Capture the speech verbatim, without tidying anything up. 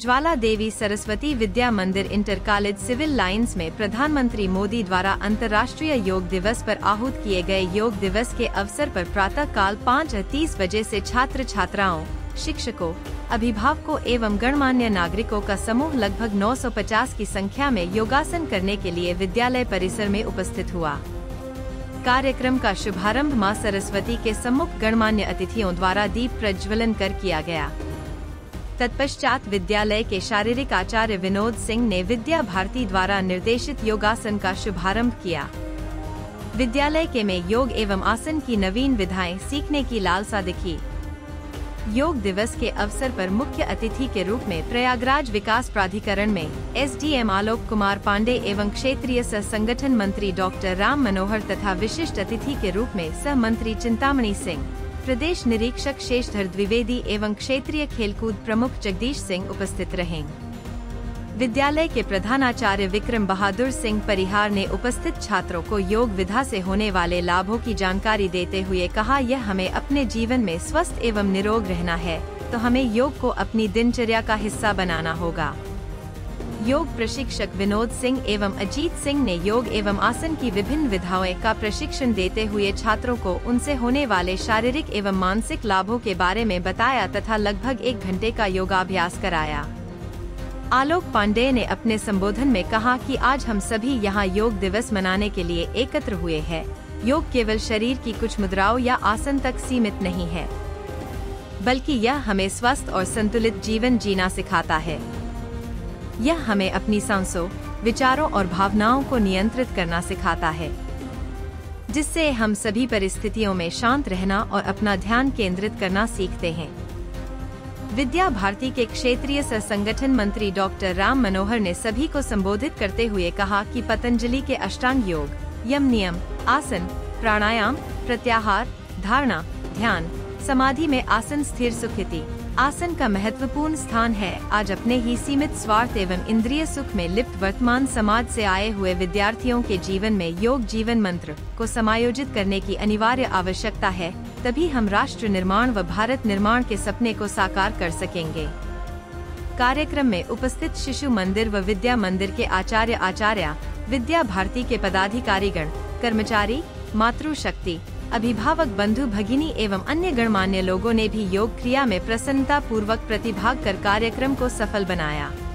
ज्वाला देवी सरस्वती विद्या मंदिर inter college civil lines में प्रधानमंत्री मोदी द्वारा अंतर्राष्ट्रीय योग दिवस पर आहूत किए गए योग दिवस के अवसर पर प्रातः काल पाँच तीस बजे से छात्र छात्राओं, शिक्षकों, अभिभावकों एवं गणमान्य नागरिकों का समूह लगभग नौ सौ पचास की संख्या में योगासन करने के लिए विद्यालय परिसर में उपस्थित हुआ। कार्यक्रम का शुभारंभ मां सरस्वती के सम्मुख गणमान्य अतिथियों द्वारा दीप प्रज्वलन कर किया गया। तत्पश्चात विद्यालय के शारीरिक आचार्य विनोद सिंह ने विद्या भारती द्वारा निर्देशित योगासन का शुभारंभ किया। विद्यालय के में योग एवं आसन की नवीन विधाएं सीखने की लालसा दिखी। योग दिवस के अवसर पर मुख्य अतिथि के रूप में प्रयागराज विकास प्राधिकरण में एसडीएम आलोक कुमार पांडे एवं क्षेत्रीय सह संगठन मंत्री डॉक्टर राम मनोहर तथा विशिष्ट अतिथि के रूप में सह मंत्री चिंतामणि सिंह, प्रदेश निरीक्षक शेषधर द्विवेदी एवं क्षेत्रीय खेलकूद प्रमुख जगदीश सिंह उपस्थित रहे। विद्यालय के प्रधानाचार्य विक्रम बहादुर सिंह परिहार ने उपस्थित छात्रों को योग विधा से होने वाले लाभों की जानकारी देते हुए कहा, यह हमें अपने जीवन में स्वस्थ एवं निरोग रहना है तो हमें योग को अपनी दिनचर्या का हिस्सा बनाना होगा। योग प्रशिक्षक विनोद सिंह एवं अजीत सिंह ने योग एवं आसन की विभिन्न विधाओं का प्रशिक्षण देते हुए छात्रों को उनसे होने वाले शारीरिक एवं मानसिक लाभों के बारे में बताया तथा लगभग एक घंटे का योगाभ्यास कराया। आलोक पांडे ने अपने संबोधन में कहा कि आज हम सभी यहां योग दिवस मनाने के लिए एकत्र हुए हैं। योग केवल शरीर की कुछ मुद्राओं या आसन तक सीमित नहीं है, बल्कि यह हमें स्वस्थ और संतुलित जीवन जीना सिखाता है। यह हमें अपनी सांसों, विचारों और भावनाओं को नियंत्रित करना सिखाता है, जिससे हम सभी परिस्थितियों में शांत रहना और अपना ध्यान केंद्रित करना सीखते हैं। विद्या भारती के क्षेत्रीय सह संगठन मंत्री डॉक्टर राम मनोहर ने सभी को संबोधित करते हुए कहा कि पतंजलि के अष्टांग योग, यम नियम, आसन, प्राणायाम, प्रत्याहार, धारणा, ध्यान, समाधि में आसन स्थिर सुखिति आसन का महत्वपूर्ण स्थान है। आज अपने ही सीमित स्वार्थ एवं इंद्रिय सुख में लिप्त वर्तमान समाज से आए हुए विद्यार्थियों के जीवन में योग जीवन मंत्र को समायोजित करने की अनिवार्य आवश्यकता है, तभी हम राष्ट्र निर्माण व भारत निर्माण के सपने को साकार कर सकेंगे। कार्यक्रम में उपस्थित शिशु मंदिर व विद्या मंदिर के आचार्य आचार्य, विद्या भारती के पदाधिकारीगण, कर्मचारी, मातृशक्ति, अभिभावक बंधु भगिनी एवं अन्य गणमान्य लोगों ने भी योग क्रिया में प्रसन्नता पूर्वक प्रतिभाग कर कार्यक्रम को सफल बनाया।